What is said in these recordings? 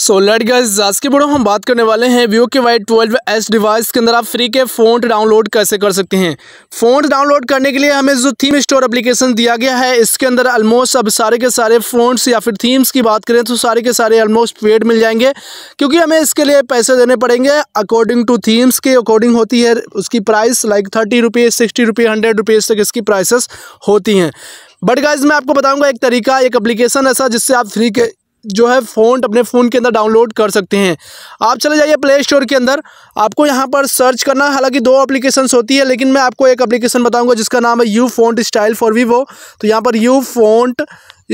So let guys, आज के video हम बात करने वाले हैं Vivo के Y12S डिवाइस के अंदर आप फ्री के फ़ॉन्ट डाउनलोड कैसे कर सकते हैं। फ़ॉन्ट डाउनलोड करने के लिए हमें जो थीम स्टोर एप्लीकेशन दिया गया है, इसके अंदर ऑलमोस्ट अब सारे के सारे फ़ॉन्ट्स या फिर थीम्स की बात करें तो सारे के सारे ऑलमोस्ट पेड मिल जाएंगे, क्योंकि हमें इसके लिए पैसे देने पड़ेंगे अकॉर्डिंग टू थीम्स के अकॉर्डिंग होती है उसकी प्राइस। लाइक 30 रुपये, 60 रुपये, 100 रुपये तक इसकी प्राइसेस होती हैं। बट गाइस, मैं आपको बताऊँगा एक तरीका, एक एप्लीकेशन ऐसा जिससे आप फ्री के जो है फ़ॉन्ट अपने फ़ोन के अंदर डाउनलोड कर सकते हैं। आप चले जाइए प्ले स्टोर के अंदर, आपको यहाँ पर सर्च करना है। हालांकि दो एप्लीकेशंस होती है, लेकिन मैं आपको एक एप्लीकेशन बताऊंगा जिसका नाम है U font style for Vivo. तो यहाँ पर यू फॉन्ट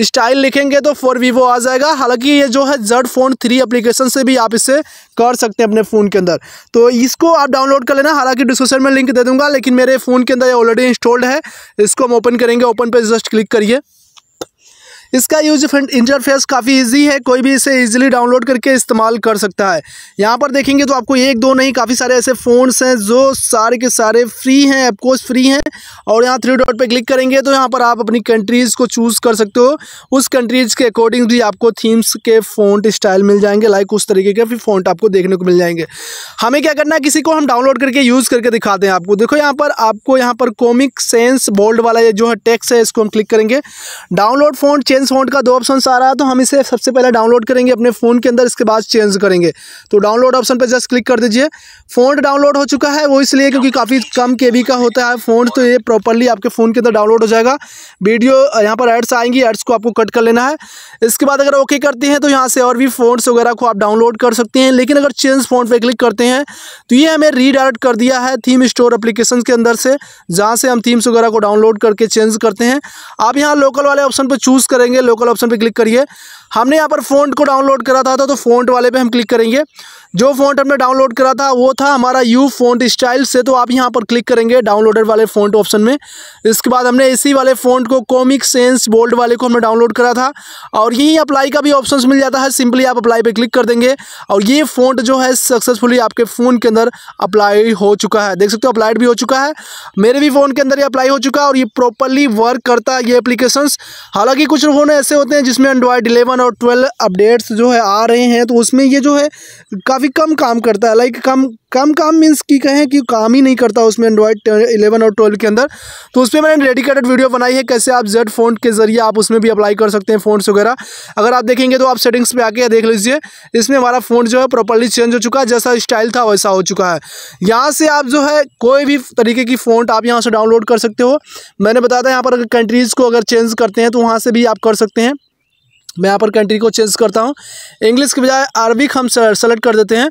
स्टाइल लिखेंगे तो फॉर वीवो आ जाएगा। हालांकि ये जो है Z Font 3 एप्लीकेशन से भी आप इसे कर सकते हैं अपने फ़ोन के अंदर, तो इसको आप डाउनलोड कर लेना। हालांकि डिस्क्रिप्शन में लिंक दे दूँगा, लेकिन मेरे फ़ोन के अंदर ये ऑलरेडी इंस्टॉल्ड है। इसको हम ओपन करेंगे, ओपन पर जस्ट क्लिक करिए। इसका यूजर इंटरफेस काफ़ी इजी है, कोई भी इसे इजीली डाउनलोड करके इस्तेमाल कर सकता है। यहाँ पर देखेंगे तो आपको एक दो नहीं, काफ़ी सारे ऐसे फ़ोन्स हैं जो सारे के सारे फ्री हैं, ऑफकोर्स फ्री हैं। और यहाँ 3 डॉट पे क्लिक करेंगे तो यहाँ पर आप अपनी कंट्रीज़ को चूज़ कर सकते हो। उस कंट्रीज़ के अकॉर्डिंग भी आपको थीम्स के फ़ॉन्ट स्टाइल मिल जाएंगे, लाइक उस तरीके के भी फ़ॉन्ट आपको देखने को मिल जाएंगे। हमें क्या करना है, किसी को हम डाउनलोड करके यूज़ करके दिखाते हैं आपको। देखो यहाँ पर आपको यहाँ पर कॉमिक सेंस बोल्ड वाला ये जो है टेक्स्ट है, इसको हम क्लिक करेंगे। डाउनलोड फ़ॉन्ट चेंज फ़ॉन्ट का दो ऑप्शन आ रहा है, तो हम इसे सबसे पहले डाउनलोड करेंगे अपने फ़ोन के अंदर, इसके बाद चेंज करेंगे। तो डाउनलोड ऑप्शन पर जस्ट क्लिक कर दीजिए। फ़ॉन्ट डाउनलोड हो चुका है, वो इसलिए क्योंकि काफ़ी कम केबी का होता है फ़ॉन्ट, तो ये प्रॉपर्ली आपके फ़ोन के अंदर डाउनलोड हो जाएगा। वीडियो यहाँ पर एड्स आएंगी, एड्स को आपको कट कर लेना है। इसके बाद अगर ओके करते हैं तो यहाँ से और भी फ़ॉन्ट्स वगैरह को आप डाउनलोड कर सकते हैं। लेकिन अगर चेंज फ़ॉन्ट पर क्लिक करते हैं तो ये हमें रीडायरेक्ट कर दिया है थीम स्टोर एप्लीकेशन के अंदर से, जहाँ से हम थीम्स वगैरह को डाउनलोड करके चेंज करते हैं। आप यहाँ लोकल वाले ऑप्शन पर चूज़ करेंगे, लोकल ऑप्शन पे क्लिक करिए। हमने यहाँ पर फ़ॉन्ट को डाउनलोड करा था, तो फ़ॉन्ट वाले पे हम क्लिक करेंगे। जो फ़ॉन्ट हमने डाउनलोड करा था वो था हमारा यू फॉन्ट स्टाइल से, तो आप यहाँ पर क्लिक करेंगे डाउनलोडेड वाले फ़ॉन्ट ऑप्शन में। इसके बाद हमने इसी वाले फ़ॉन्ट को कॉमिक सेंस बोल्ड वाले को हमने डाउनलोड करा था, और यही अप्लाई का भी ऑप्शन मिल जाता है। सिंपली आप अप्लाई पर क्लिक कर देंगे और ये फ़ॉन्ट जो है सक्सेसफुली आपके फ़ोन के अंदर अप्लाई हो चुका है। देख सकते हो, अप्लाइड भी हो चुका है, मेरे भी फ़ोन के अंदर ये अप्लाई हो चुका है और ये प्रॉपरली वर्क करता है ये एप्लीकेशंस। हालाँकि कुछ फ़ोन ऐसे होते हैं जिसमें एंड्रॉयड 11 और 12 अपडेट्स जो है आ रहे हैं, तो उसमें ये जो है काफ़ी कम काम करता है। लाइक कम मीन्स की कहें कि काम ही नहीं करता उसमें एंड्रॉयड 11 और 12 के अंदर। तो उस पर मैंने डेडिकेटेड वीडियो बनाई है कैसे आप Z फ़ॉन्ट के ज़रिए आप उसमें भी अप्लाई कर सकते हैं फ़ॉन्ट्स वगैरह। अगर आप देखेंगे तो आप सेटिंग्स पे आके देख लीजिए, इसमें हमारा फ़ॉन्ट जो है प्रॉपर्ली चेंज हो चुका है, जैसा स्टाइल था वैसा हो चुका है। यहाँ से आप जो है कोई भी तरीके की फ़ॉन्ट आप यहाँ से डाउनलोड कर सकते हो। मैंने बताया था यहाँ पर कंट्रीज़ को अगर चेंज करते हैं तो वहाँ से भी आप कर सकते हैं। मैं यहाँ पर कंट्री को चेंज करता हूँ, इंग्लिश के बजाय अरबिक हम सेलेक्ट कर देते हैं।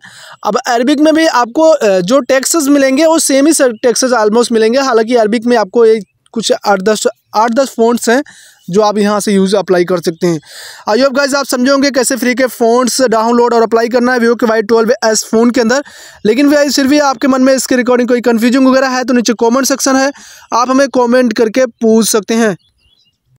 अब अरबिक में भी आपको जो टैक्सेस मिलेंगे वो सेम ही टैक्सेस ऑलमोस्ट मिलेंगे। हालांकि अरबिक में आपको एक कुछ 8-10 फ़ॉन्ट्स हैं जो आप यहाँ से यूज़ अप्लाई कर सकते हैं। आई होप गाइस आप समझोगे कैसे फ्री के फ़ॉन्ट्स डाउनलोड और अप्लाई करना है Vivo के Y12S फ़ोन के अंदर। लेकिन गाइस फिर भी आपके मन में इसके रिकॉर्डिंग कोई कन्फ्यूजन वगैरह है तो नीचे कॉमेंट सेक्शन है, आप हमें कॉमेंट करके पूछ सकते हैं।